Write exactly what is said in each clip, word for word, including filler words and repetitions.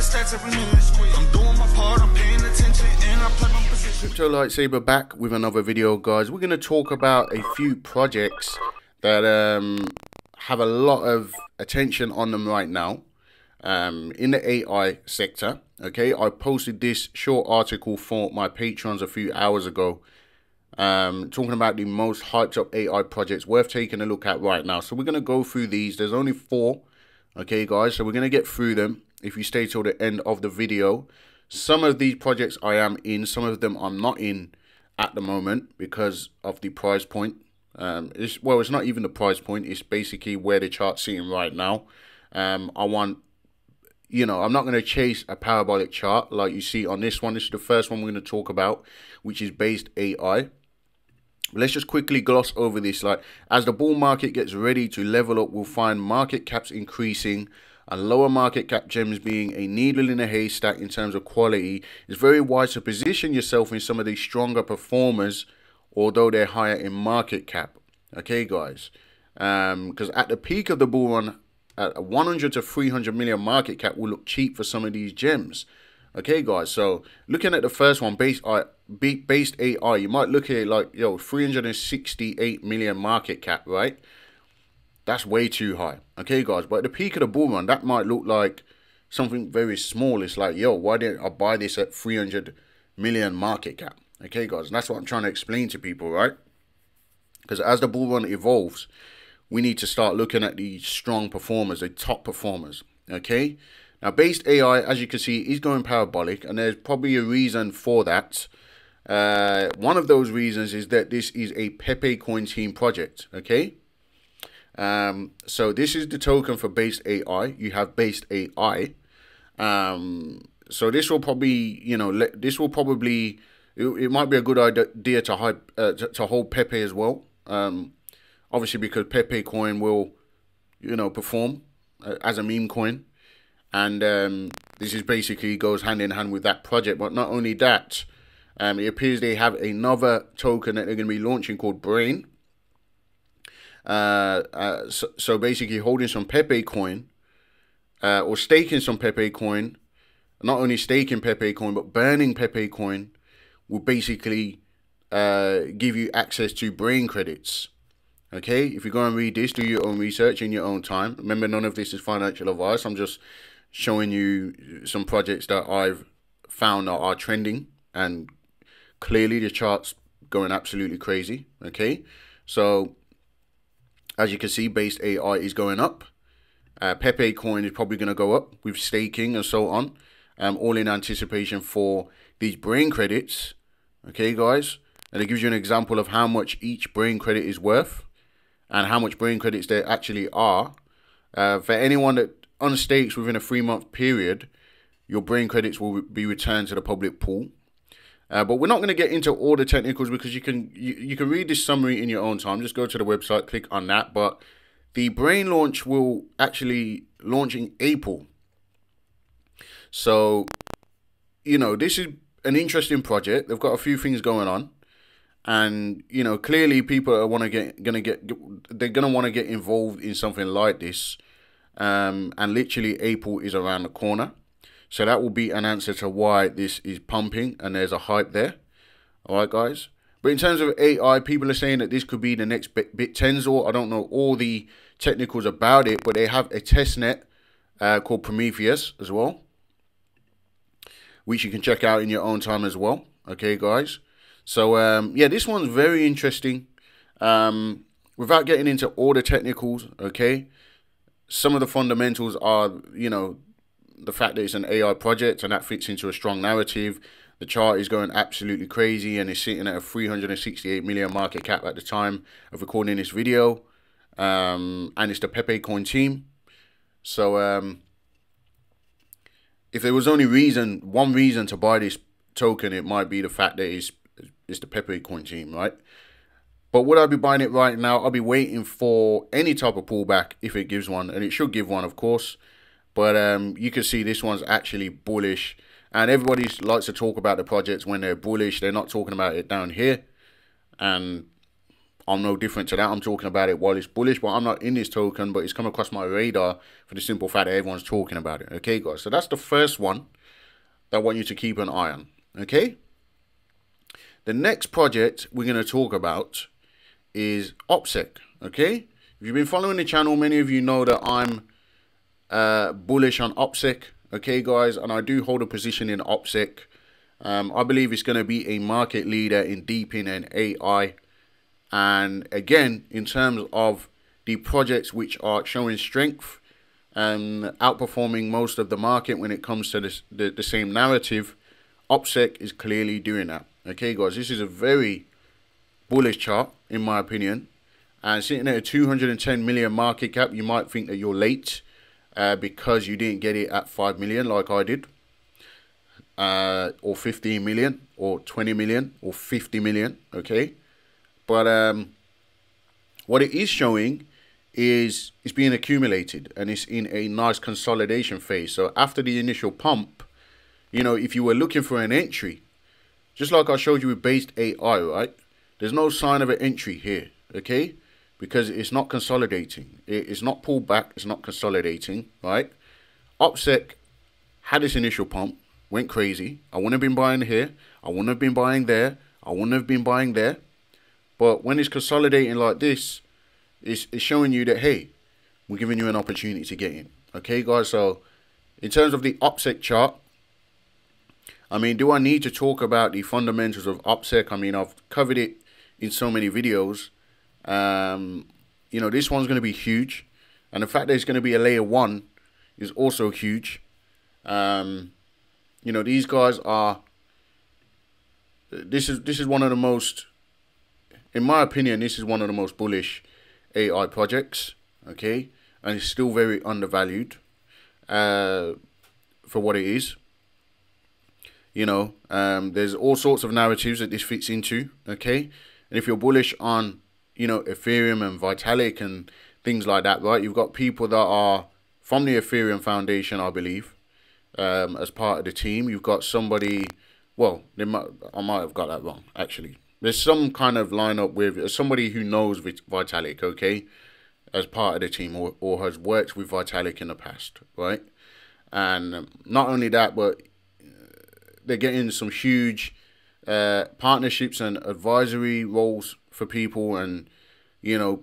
this tax every minute. I'm doing my part, I'm paying attention, and I play my position. Crypto Lightsaber back with another video, guys. We're going to talk about a few projects that um, have a lot of attention on them right now um, in the A I sector. Okay, I posted this short article for my Patrons a few hours ago, um, talking about the most hyped up A I projects worth taking a look at right now. So we're going to go through these. There's only four. Okay, guys, so we're going to get through them. If you stay till the end of the video, some of these projects I am in, some of them I'm not in at the moment because of the price point. Um, it's, well, it's not even the price point. It's basically where the chart's sitting right now. Um, I want, you know, I'm not going to chase a parabolic chart like you see on this one. This is the first one we're going to talk about, which is Based A I. Let's just quickly gloss over this. Like, as the bull market gets ready to level up, we'll find market caps increasing and lower market cap gems being a needle in a haystack in terms of quality. It's very wise to position yourself in some of these stronger performers, although they're higher in market cap. Okay, guys, because um, at the peak of the bull run, at one hundred to three hundred million market cap will look cheap for some of these gems. Okay, guys, so looking at the first one, based uh, based A I, you might look at it like, yo, three hundred sixty-eight million market cap, right? That's way too high. Okay, guys, but at the peak of the bull run, that might look like something very small. It's like, yo, why didn't I buy this at three hundred million market cap? Okay, guys, and that's what I'm trying to explain to people, right? Because as the bull run evolves, we need to start looking at the strong performers, the top performers, okay? Now, Based A I, as you can see, is going parabolic, and there's probably a reason for that. Uh, one of those reasons is that this is a Pepe coin team project, okay? Um, so this is the token for Based A I. You have Based A I. Um, so this will probably, you know, let, this will probably... It might be a good idea to, hype, uh, to, to hold Pepe as well. Um, obviously, because Pepe coin will, you know, perform uh, as a meme coin. And um, this is basically goes hand in hand with that project. But not only that, um, it appears they have another token that they're going to be launching called Brain. Uh, uh, so, so basically holding some Pepe coin uh, or staking some Pepe coin. Not only staking Pepe coin, but burning Pepe coin will basically uh, give you access to Brain credits. Okay, if you go and read this, do your own research in your own time. Remember, none of this is financial advice. I'm just showing you some projects that I've found that are trending, and clearly the chart's going absolutely crazy. Okay, so as you can see, Based A I is going up. Uh, Pepe coin is probably going to go up with staking and so on, um, all in anticipation for these Brain credits. Okay, guys, and it gives you an example of how much each Brain credit is worth and how much Brain credits there actually are. Uh, for anyone that unstakes within a three-month period, your Brain credits will be returned to the public pool. Uh, but we're not going to get into all the technicals because you can you, you can read this summary in your own time. Just go to the website, click on that. But the Brain launch will actually launch in April. So, you know, this is an interesting project. They've got a few things going on, and you know, clearly people are want to get gonna get they're gonna want to get involved in something like this, um, and literally April is around the corner, so that will be an answer to why this is pumping and there's a hype there. All right, guys, but in terms of A I, people are saying that this could be the next Bittensor. I don't know all the technicals about it, but they have a testnet uh, called Prometheus as well, which you can check out in your own time as well. Okay, guys. So, um, yeah, this one's very interesting. Um, without getting into all the technicals, okay, some of the fundamentals are, you know, the fact that it's an A I project and that fits into a strong narrative. The chart is going absolutely crazy and it's sitting at a three hundred sixty-eight million market cap at the time of recording this video. Um, and it's the Pepe coin team. So, um... if there was only reason, one reason to buy this token, it might be the fact that it's, it's the Pepe coin team, right? But would I be buying it right now? I'll be waiting for any type of pullback if it gives one, and it should give one, of course. But um, you can see this one's actually bullish, and everybody likes to talk about the projects when they're bullish. They're not talking about it down here, and I'm no different to that. I'm talking about it while it's bullish, but I'm not in this token, but it's come across my radar for the simple fact that everyone's talking about it. Okay, guys, so that's the first one that I want you to keep an eye on. Okay, the next project we're going to talk about is OPSEC. Okay, if you've been following the channel, many of you know that I'm uh, bullish on OPSEC. Okay, guys, and I do hold a position in OPSEC. Um, I believe it's going to be a market leader in DePIN and A I. And again, in terms of the projects which are showing strength and outperforming most of the market when it comes to this, the, the same narrative, OPSEC is clearly doing that. Okay, guys, this is a very bullish chart, in my opinion. And sitting at a two hundred ten million market cap, you might think that you're late uh, because you didn't get it at five million like I did, uh, or fifteen million, or twenty million, or fifty million, okay? But um, what it is showing is it's being accumulated and it's in a nice consolidation phase. So after the initial pump, you know, if you were looking for an entry, just like I showed you with Based A I, right? There's no sign of an entry here, okay? Because it's not consolidating. It's not pulled back. It's not consolidating, right? OPSEC had its initial pump, went crazy. I wouldn't have been buying here. I wouldn't have been buying there. I wouldn't have been buying there. But when it's consolidating like this, it's, it's showing you that, hey, we're giving you an opportunity to get in. Okay, guys, so in terms of the OPSEC chart, I mean, do I need to talk about the fundamentals of OPSEC? I mean, I've covered it in so many videos. Um, you know, this one's going to be huge. And the fact that it's going to be a layer one is also huge. Um, you know, these guys are... This is this is one of the most... In my opinion, this is one of the most bullish A I projects, okay? And it's still very undervalued uh, for what it is. You know, um, there's all sorts of narratives that this fits into, okay? And if you're bullish on, you know, Ethereum and Vitalik and things like that, right? You've got people that are from the Ethereum Foundation, I believe, um, as part of the team. You've got somebody, well, they might, I might have got that wrong, actually. There's some kind of lineup with somebody who knows Vitalik, okay, as part of the team or, or has worked with Vitalik in the past, right? And not only that, but they're getting some huge uh, partnerships and advisory roles for people. And, you know,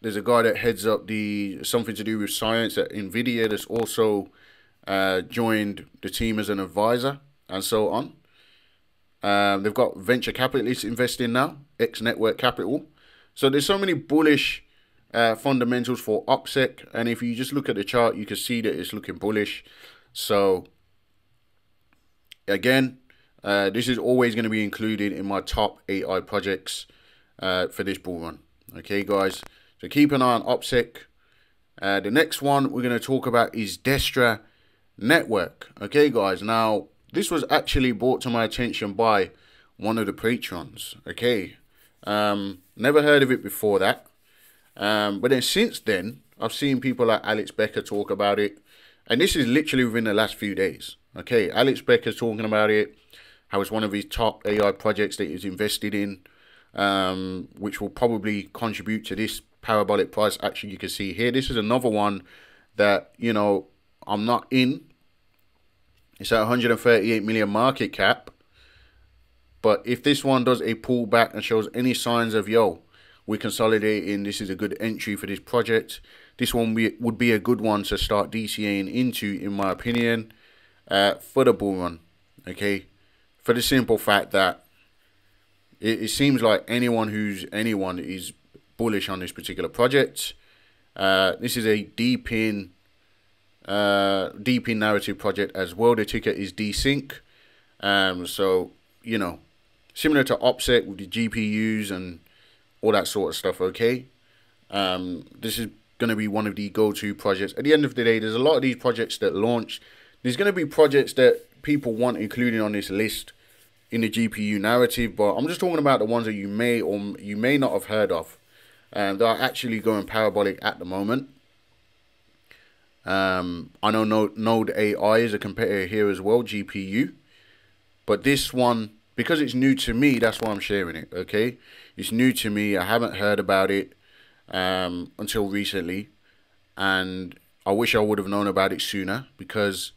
there's a guy that heads up the something to do with science at Nvidia that's also uh, joined the team as an advisor and so on. Um, they've got venture capitalists investing now, X Network Capital. So there's so many bullish uh, fundamentals for OPSEC. And if you just look at the chart, you can see that it's looking bullish. So again, uh, this is always going to be included in my top A I projects uh, for this bull run. Okay, guys, so keep an eye on OPSEC. Uh, the next one we're going to talk about is Destra Network. Okay, guys, now... This was actually brought to my attention by one of the Patreons, okay? Um, never heard of it before that. Um, but then since then, I've seen people like Alex Becker talk about it. And this is literally within the last few days, okay? Alex Becker's talking about it, how it's one of his top A I projects that he's invested in, um, which will probably contribute to this parabolic price action you can see here. This is another one that, you know, I'm not in. It's at one hundred thirty-eight million market cap. But if this one does a pullback and shows any signs of, yo, we're consolidating, this is a good entry for this project, this one be, would be a good one to start DCAing into, in my opinion, uh, for the bull run, okay? For the simple fact that it, it seems like anyone who's anyone is bullish on this particular project. Uh, this is a DePIN... Uh, DePIN narrative project as well. The ticker is DSync. Um, so, you know, similar to OPSEC with the G P Us and all that sort of stuff, okay? Um, this is going to be one of the go-to projects. At the end of the day, there's a lot of these projects that launch. There's going to be projects that people want included on this list in the G P U narrative, but I'm just talking about the ones that you may or you may not have heard of um, that are actually going parabolic at the moment. Um, I know Node A I is a competitor here as well, G P U. But this one because it's new to me, that's why I'm sharing it, okay? It's new to me. I haven't heard about it um, until recently, and I wish I would have known about it sooner, because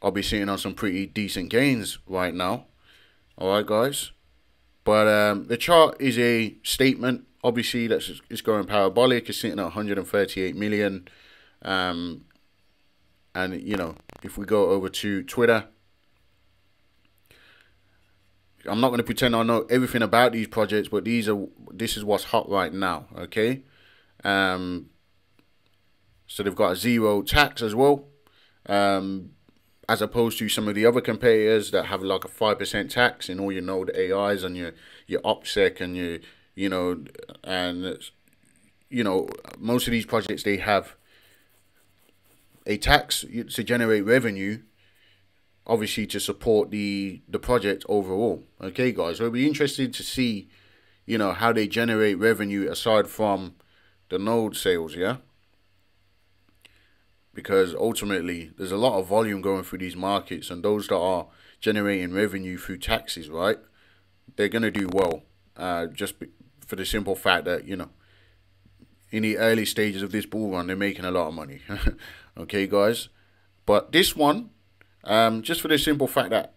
I'll be sitting on some pretty decent gains right now. All right, guys. But um, the chart is a statement. Obviously, that's it's going parabolic. It's sitting at one hundred thirty-eight million. Um, and, you know, if we go over to Twitter, I'm not going to pretend I know everything about these projects, but these are this is what's hot right now, okay? Um, so they've got a zero tax as well. Um, as opposed to some of the other competitors that have like a five percent tax in all your Node A Is and your, your OPSEC and your, you know, and, you know, most of these projects, they have a tax to generate revenue, obviously to support the, the project overall. Okay, guys, so it'll be interesting to see, you know, how they generate revenue aside from the Node sales, yeah? Because ultimately, there's a lot of volume going through these markets, and those that are generating revenue through taxes, right, they're going to do well, uh, just for the simple fact that, you know, in the early stages of this bull run, they're making a lot of money. Okay, guys? But this one, um, just for the simple fact that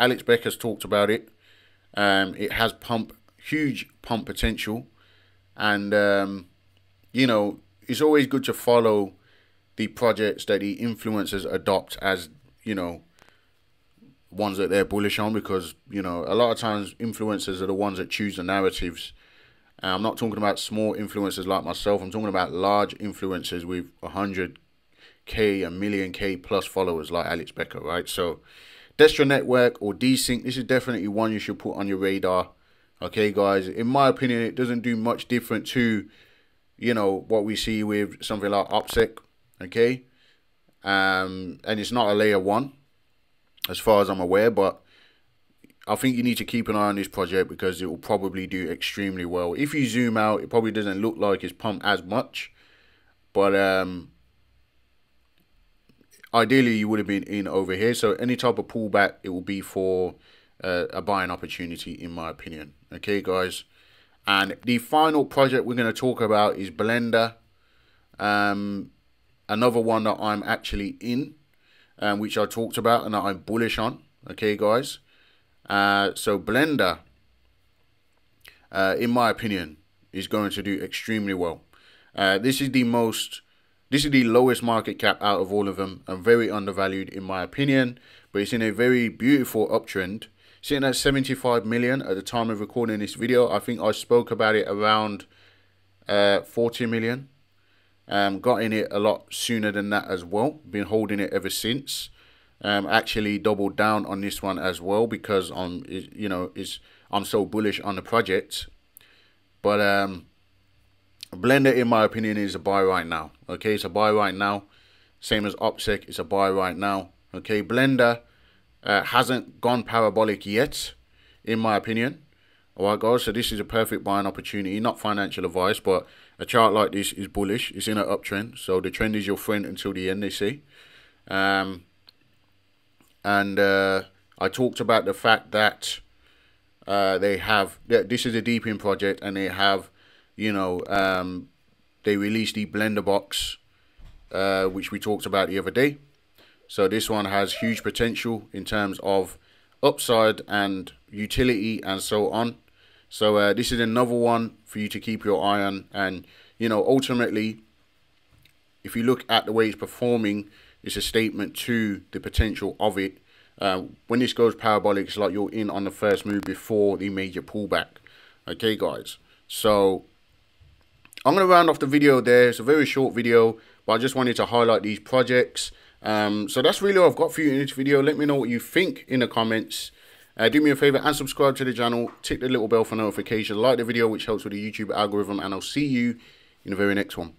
Alex Becker's talked about it, um, it has pump, huge pump potential, and, um, you know, it's always good to follow the projects that the influencers adopt as, you know, ones that they're bullish on, because, you know, a lot of times influencers are the ones that choose the narratives. And I'm not talking about small influencers like myself. I'm talking about large influencers with one hundred K, a million K plus followers like Alex Becker, right? So Destra Network or DSync, this is definitely one you should put on your radar. Okay, guys, in my opinion, it doesn't do much different to, you know, what we see with something like OPSEC. Okay, um, and it's not a layer one, as far as I'm aware, but I think you need to keep an eye on this project because it will probably do extremely well. If you zoom out, it probably doesn't look like it's pumped as much, but um, ideally you would have been in over here. So any type of pullback, it will be for uh, a buying opportunity, in my opinion. Okay, guys, and the final project we're going to talk about is Blendr. Um... Another one that I'm actually in, um, which I talked about and that I'm bullish on. Okay, guys. Uh, so Blendr, uh, in my opinion, is going to do extremely well. Uh, this is the most, this is the lowest market cap out of all of them, and very undervalued in my opinion. But it's in a very beautiful uptrend, sitting at seventy-five million at the time of recording this video. I think I spoke about it around uh, forty million. Um, got in it a lot sooner than that as well. Been holding it ever since. Um, actually doubled down on this one as well because I'm, you know, is I'm so bullish on the project. But um, Blendr, in my opinion, is a buy right now. Okay, it's a buy right now. Same as OPSEC, it's a buy right now. Okay, Blendr uh, hasn't gone parabolic yet, in my opinion. All right, guys, so this is a perfect buying opportunity. Not financial advice, but a chart like this is bullish. It's in an uptrend, so the trend is your friend until the end, they say. Um, and uh, I talked about the fact that uh, they have, this is a DePIN project, and they have, you know, um, they released the Blendr Box, uh, which we talked about the other day. So this one has huge potential in terms of upside and utility and so on. So uh, this is another one for you to keep your eye on. And, you know, ultimately, if you look at the way it's performing, it's a statement to the potential of it. Uh, when this goes parabolic, it's like you're in on the first move before the major pullback. Okay, guys. So I'm going to round off the video there. It's a very short video, but I just wanted to highlight these projects. Um, so that's really all I've got for you in this video. Let me know what you think in the comments. Uh, do me a favor and subscribe to the channel. Tick the little bell for notifications. Like the video, which helps with the YouTube algorithm. And I'll see you in the very next one.